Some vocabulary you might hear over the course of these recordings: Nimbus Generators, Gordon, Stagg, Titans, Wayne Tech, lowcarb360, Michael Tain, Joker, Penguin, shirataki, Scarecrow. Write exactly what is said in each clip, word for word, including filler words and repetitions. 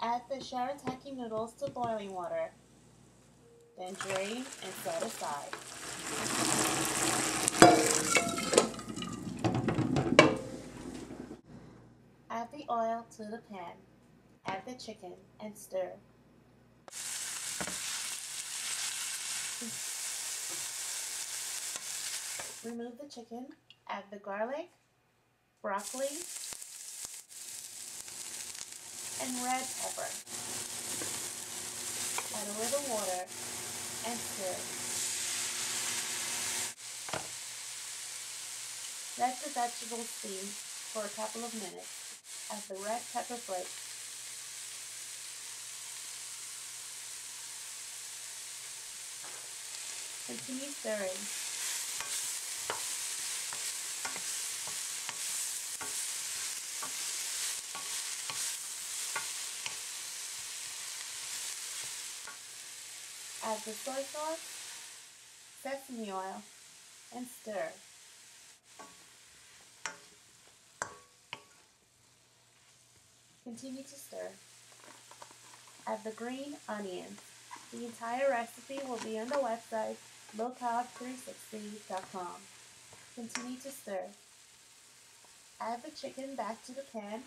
Add the shirataki noodles to boiling water, then drain and set aside. Add the oil to the pan, add the chicken, and stir. Remove the chicken, add the garlic, broccoli, and red pepper. Add a little water and stir. Let the vegetables steam for a couple of minutes. Add the red pepper flakes. Continue stirring. Add the soy sauce, sesame oil, and stir. Continue to stir. Add the green onions. The entire recipe will be on the website low carb three sixty dot com. Continue to stir. Add the chicken back to the pan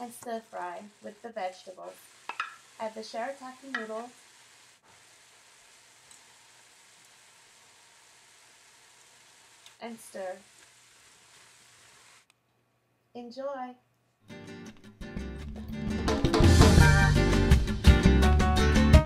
and stir fry with the vegetables. Add the shirataki noodles and stir. Enjoy!